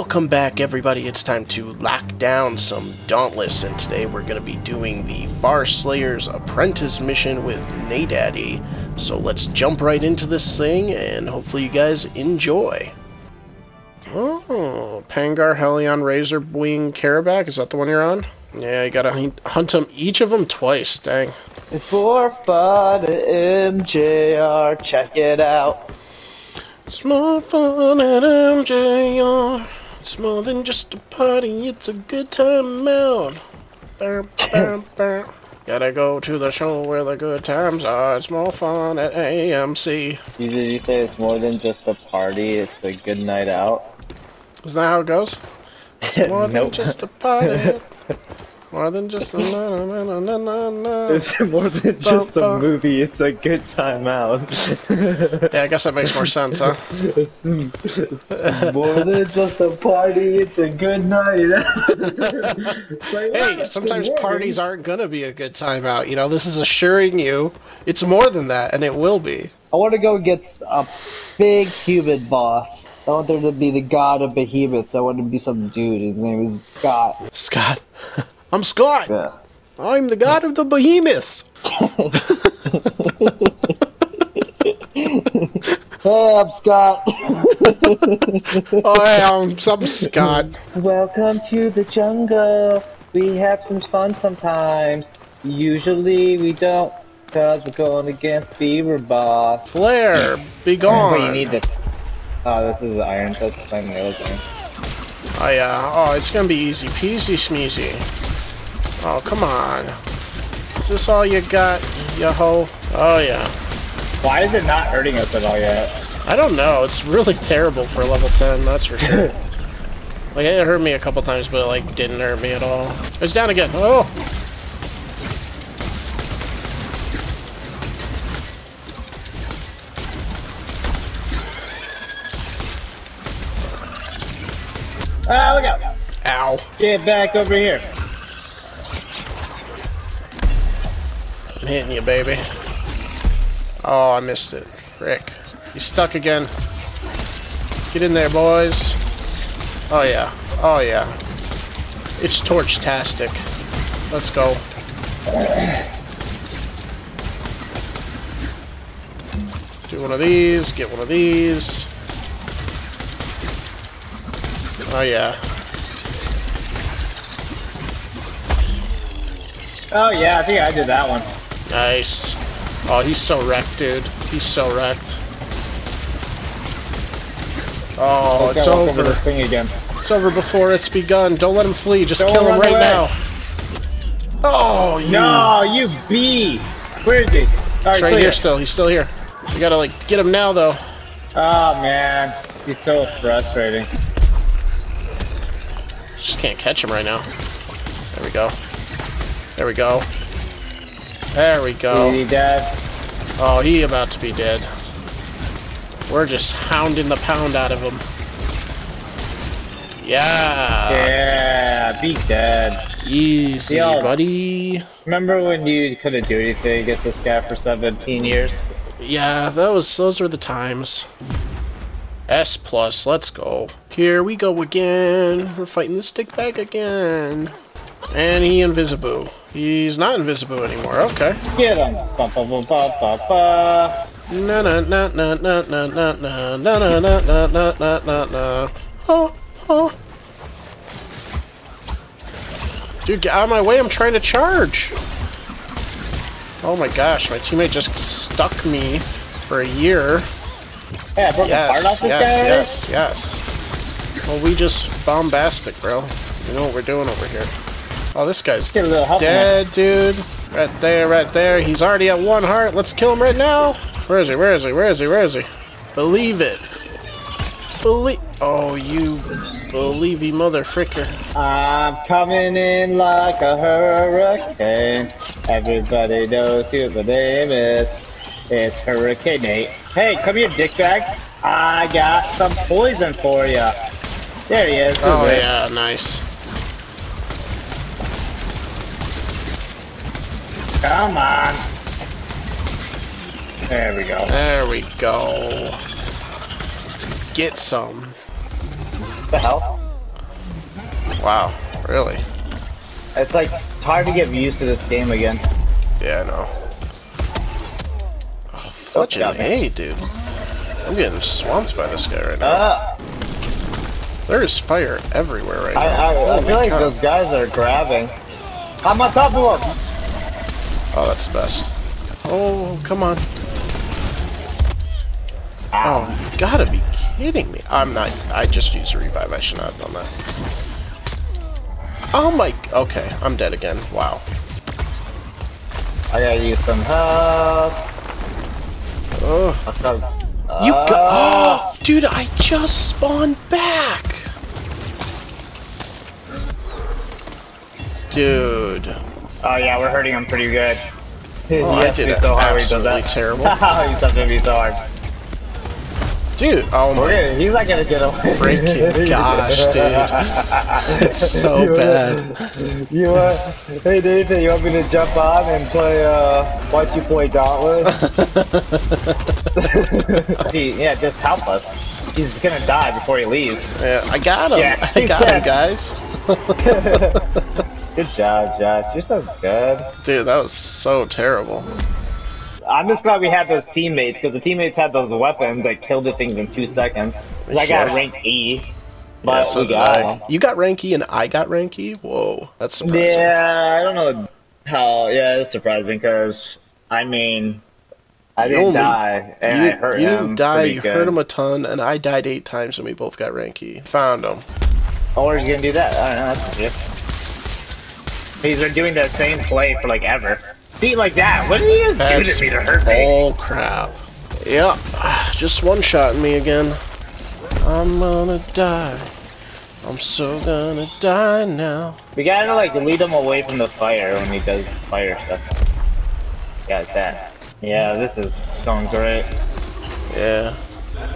Welcome back, everybody. It's time to lock down some Dauntless, and today we're going to be doing the Far Slayers Apprentice mission with Naydaddy. So let's jump right into this thing, and hopefully you guys enjoy. Oh, Pangar, Helion, Razorwing, Karabak, is that the one you're on? Yeah, you gotta hunt them, each of them twice, dang. It's for fun, MJR, check it out. It's more fun at MJR. It's more than just a party, it's a good time out. Gotta go to the show where the good times are. It's more fun at AMC. Did you say it's more than just a party, it's a good night out? Isn't that how it goes? It's more than just a party. More than just a na-na-na-na-na-na. It's more than just a movie, it's a good time out. Yeah, I guess that makes more sense, huh? It's more than just a party, it's a good night out. Like, hey, sometimes parties aren't gonna be a good time out, you know? This is assuring you it's more than that, and it will be. I want to go get a big Cuban boss. I want there to be the god of behemoths. I want to be some dude. His name is Scott. Scott. I'm Scott. Yeah. I'm the god of the behemoths. Hey, I'm Scott. Oh, hey, I'm Scott. Welcome to the jungle. We have some fun sometimes. Usually we don't, because we're going against Beaver Boss. Flair, be gone. We need this. Oh, this is iron. That's the same nail thing. Oh, yeah. Oh, it's gonna be easy peasy sneezy. Oh, come on. Is this all you got, yo ho? Oh, yeah. Why is it not hurting us at all yet? I don't know. It's really terrible for level 10, that's for sure. Like, it hurt me a couple times, but it, like, didn't hurt me at all. It's down again. Oh! Ah, look out! Ow. Get back over here. I'm hitting you, baby. Oh, I missed it. Frick. He's stuck again. Get in there, boys. Oh, yeah. Oh, yeah. It's torch-tastic. Let's go. Do one of these. Get one of these. Oh, yeah. Oh, yeah, I think I did that one. Nice. Oh, he's so wrecked, dude. He's so wrecked. Oh, it's over. Over this thing again. It's over before it's begun. Don't let him flee. Just kill him right now. Oh, you. No, you beast. Where is he? He's right here still. He's still here. We gotta, like, get him now, though. Oh, man. He's so frustrating. Just can't catch him right now. There we go. There we go. There we go. Is he dead? Oh, he about to be dead. We're just hounding the pound out of him. Yeah. Yeah, be dead. Easy, buddy. Remember when you couldn't do anything against this guy for 17 years? Yeah, those were the times. S+, let's go. Here we go again. We're fighting the stick back again. And he invisible. He's not invisible anymore, okay. Get him. Na na na na na na na na na na na na na na. Oh, oh. Dude, get out of my way, I'm trying to charge. Oh my gosh, my teammate just stuck me for a year. Yeah, yes. Well, we just bombastic, bro. You know what we're doing over here. Oh, this guy's dead, dude. Right there, right there. He's already at 1 heart. Let's kill him right now. Where is he? Where is he? Where is he? Where is he? Believe it. Believe. Oh, you believey mother fricker. I'm coming in like a hurricane. Everybody knows who my name is. It's Hurricane Nate. Hey, come here, dickbag. I got some poison for ya. There he is. Oh, yeah, nice. Come on. There we go. There we go. Get some. What the hell? Wow, really? It's like, it's hard to get used to this game again. Yeah, I know. Oh, fudging A, dude. I'm getting swamped by this guy right now. There is fire everywhere right now. I feel like those guys are grabbing. I'm on top of them! Oh, that's the best. Oh, come on. Ow. Oh, you gotta be kidding me. I'm not. I just used a revive. I should not have done that. Oh my. Okay, I'm dead again. Wow. I gotta use some help. Oh. You got. Oh, dude, I just spawned back. Dude. Oh, yeah, we're hurting him pretty good. Oh, I did it so hard when he does that. Terrible. He's up to be so hard. Dude, oh my. Dude, he's not gonna get away. Freaking gosh, dude. It's so bad. Hey, dude, you want me to jump on and play, watch you play Dauntless? Yeah, just help us. He's gonna die before he leaves. Yeah, I got him. Yeah, I got him, guys. Good job, Josh. You're so good. Dude, that was so terrible. I'm just glad we had those teammates, because the teammates had those weapons that killed the things in 2 seconds. Sure. I got rank E. But yeah, so did I. You got rank E and I got rank E? Whoa, that's surprising. Yeah, I don't know how. Yeah, it's surprising, because, I mean, I didn't die, and I hurt him. You didn't die, you hurt him a ton, and I died 8 times, and we both got rank E. Found him. Oh, we're just going to do that. I don't know, that's good. These are doing that same play for, like, ever. See, like that. What did you just do to me to hurt me? Oh crap. Yep. Just one-shotting me again. I'm gonna die. I'm so gonna die now. We gotta like lead him away from the fire when he does fire stuff. Got that. Yeah, this is going great. Yeah.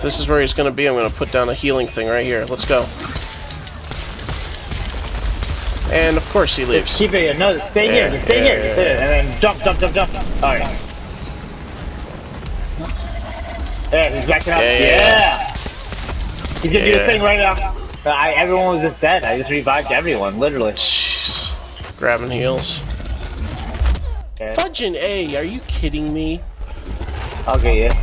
This is where he's gonna be. I'm gonna put down a healing thing right here. Let's go. And of course he leaves. Just keep it here. No, stay here. Just stay here. Just stay here. And then jump, jump, jump, jump. All right. There, he's backing up. Yeah. He's gonna do the thing right now. Everyone was just dead. I just revived everyone, literally. Jeez. Grabbing heals. Fudging A, are you kidding me? I'll get you.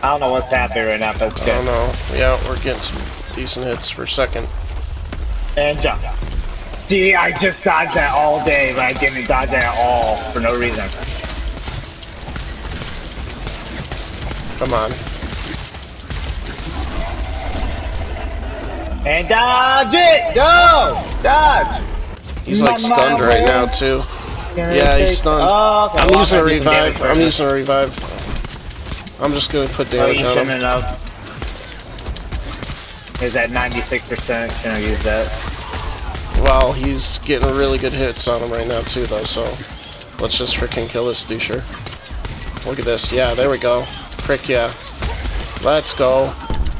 I don't know what's happening right now, but it's good. I don't know. Yeah, we're getting some decent hits for a second. And jump. See, I just dodged that all day, but I didn't dodge that at all for no reason. Come on. And dodge it! Go! Dodge! He's like stunned right now, too. Yeah, he's stunned. Oh, okay. I'm using a revive. I'm using a revive. I'm just gonna put damage on him. Is that 96%? Can I use that? Well, he's getting really good hits on him right now too, though. So let's just freaking kill this doucher. Look at this. Yeah, there we go. Frick yeah. Let's go.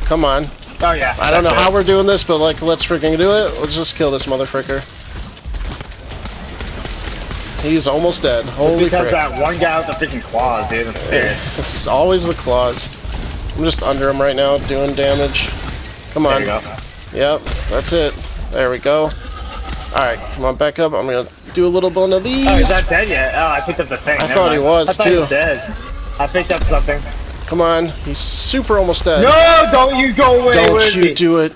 Come on. Oh yeah. I don't know how we're doing this, but like, let's freaking do it. Let's just kill this motherfricker. He's almost dead. Holy crap. Because that one guy with the freaking claws, dude. It's always the claws. I'm just under him right now, doing damage. Come on. There you go. Yep, that's it. There we go. Alright, come on, back up. I'm gonna do a little bit of these. Oh, he's not dead yet. Oh, I picked up the thing. I thought he was, too. He was dead. I picked up something. Come on. He's super almost dead. No, don't you go away. Don't you do it.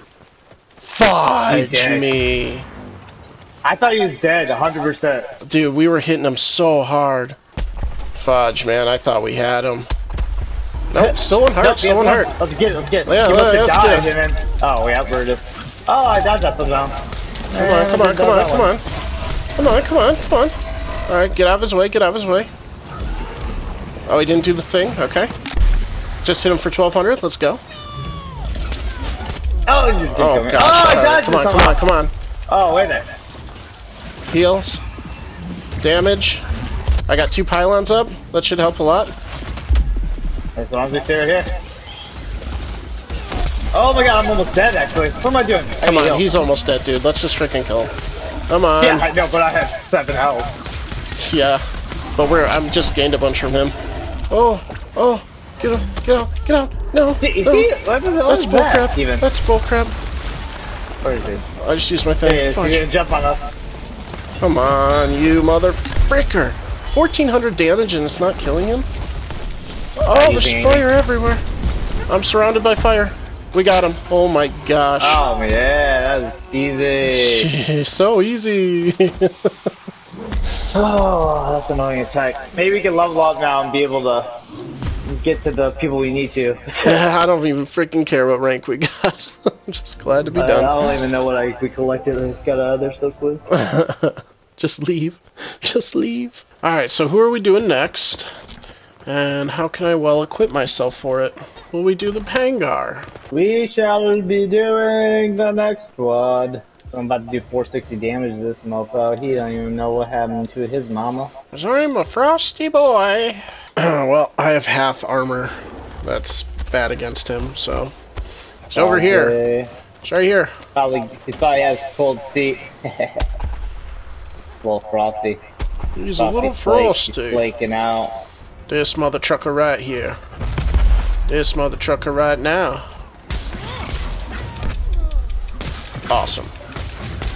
Fudge me. I thought he was dead, 100%. Dude, we were hitting him so hard. Fudge, man, I thought we had him. Nope, still in heart, still in heart. Let's get it, let's get it. Yeah, let's get it. Oh, yeah, we're just... Oh, I dodged that somehow. Come on. Alright, get out of his way, get out of his way. Oh, he didn't do the thing, okay. Just hit him for 1200, let's go. Oh, he just didn't kill me. Gosh, I dodged him. Come on. Oh, wait a minute. Heals. Damage. I got 2 pylons up. That should help a lot. As long as we stay right here. Oh my god, I'm almost dead actually. What am I doing? Come on, he's almost dead, dude. Let's just freaking kill him. Come on. Yeah, I know, but I had 7 health. Yeah. But I'm just gained a bunch from him. Oh, get out, get out, get out. No. That's bullcrap. Even. That's bullcrap. Where is he? I just used my thing. There he is. He's gonna jump on us. Come on, you mother fricker! 1400 damage and it's not killing him. Oh, there's fire everywhere. I'm surrounded by fire. We got him. Oh my gosh. Oh yeah, that was easy. Jeez, so easy. Oh, that's annoying as heck. Maybe we can level up now and be able to get to the people we need to. I don't even freaking care what rank we got. I'm just glad to be done. I don't even know what we collected and it's got out of there so quick. Just leave. Just leave. Alright, so who are we doing next? And how can I well equip myself for it? Will we do the Pangar? We shall be doing the next one. I'm about to do 460 damage to this mofo. He don't even know what happened to his mama. I'm a frosty boy. Well, I have half armor. That's bad against him, so. It's over here. It's right here. He probably has cold feet. Little frosty. He's a little frosty. He's flaking out. This mother trucker right here. This mother trucker right now. Awesome.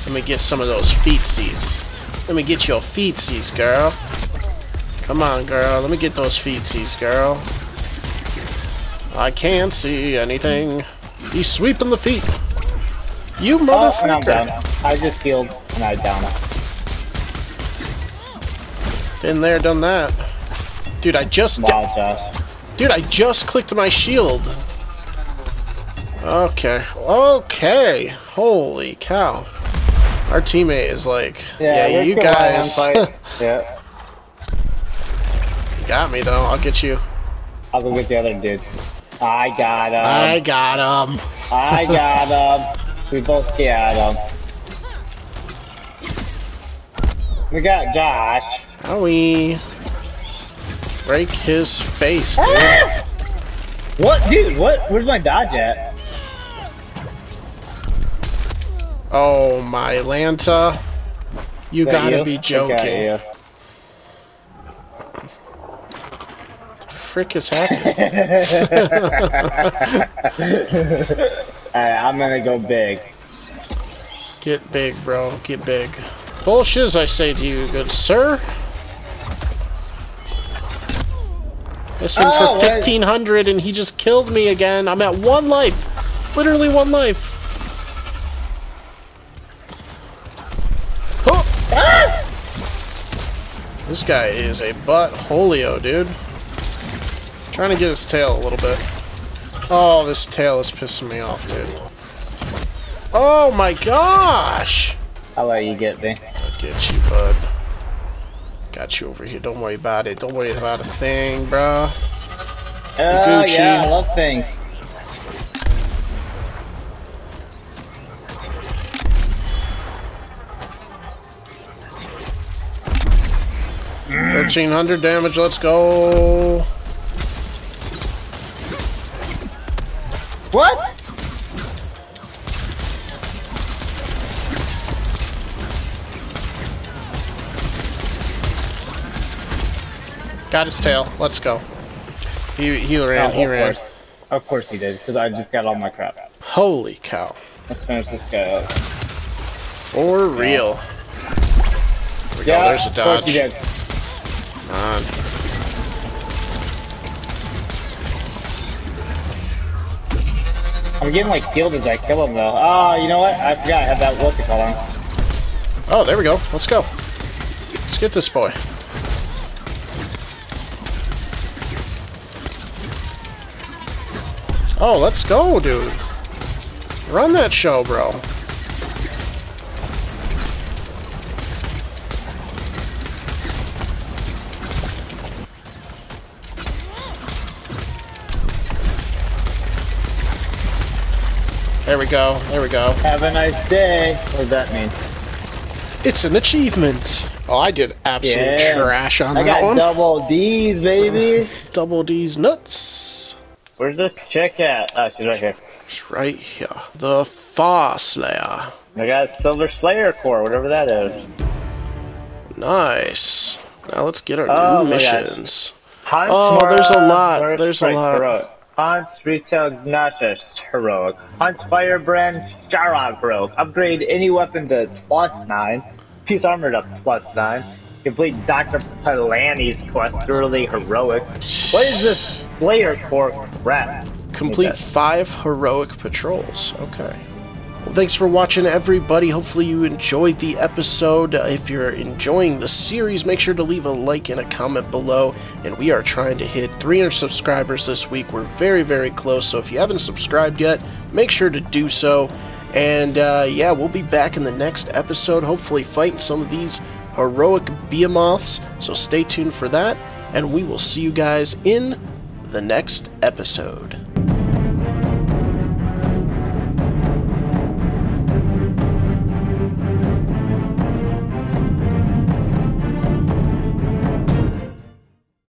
Let me get some of those feetsies. Let me get your feetsies, girl. Come on, girl. Let me get those feetsies, girl. I can't see anything. He's sweeping the feet. You motherfucker. And I'm down. I just healed and I down it. Been there, done that. Dude, I just clicked my shield. Okay. Okay. Holy cow. Our teammate is like, yeah you guys. Yeah. You got me though. I'll get you. I'll go get the other dude. I got him. I got him. I got him. We both got him. We got Josh. Howie. Break his face, dude. Ah! What, dude? What? Where's my dodge at? Oh, my Lanta. You gotta be joking. What the frick is happening? I'm gonna go big. Get big, bro. Get big. Bullshiz, I say to you, good sir. This thing for 1500 and he just killed me again. I'm at one life. Literally one life. Oh. Ah! This guy is a butt-holio, dude. I'm trying to get his tail a little bit. Oh, this tail is pissing me off, dude. Oh my gosh! I'll let you get me. I'll get you, bud. Got you over here. Don't worry about it. Don't worry about a thing, bro. Oh, yeah. I love things. Mm. 1300 damage. Let's go. What? Got his tail. Let's go. He ran. Of course he did, because I just got all my crap out. Holy cow. Let's finish this guy up. For real. There we go. There's a dodge. Of course he did. Come on. I'm getting like killed as I kill him though. Ah, you know what? I forgot I have that what's it called on. Oh, there we go. Let's go. Let's get this boy. Oh, let's go, dude. Run that show, bro. There we go. There we go. Have a nice day. What does that mean? It's an achievement. Oh, I did absolute trash on that one. I got double D's, baby. Double D's nuts. Where's this chick at? Oh, she's right here. She's right here. The Far Slayer. I got Silver Slayer Corp, whatever that is. Nice. Now let's get our new missions. Oh, there's a lot. There's a lot. Hunt's Retail Gnash Heroic. Hunt's Firebrand Shara Heroic. Upgrade any weapon to +9. Piece armor to +9. Complete Dr. Palani's quest early heroics. What is this Slayer Corp crap? Complete 5 heroic patrols. Okay. Well, thanks for watching, everybody. Hopefully you enjoyed the episode. If you're enjoying the series, make sure to leave a like and a comment below. And we are trying to hit 300 subscribers this week. We're very, very close. So if you haven't subscribed yet, make sure to do so. And yeah, we'll be back in the next episode, hopefully fighting some of these heroic behemoths. So stay tuned for that. And we will see you guys in the next episode.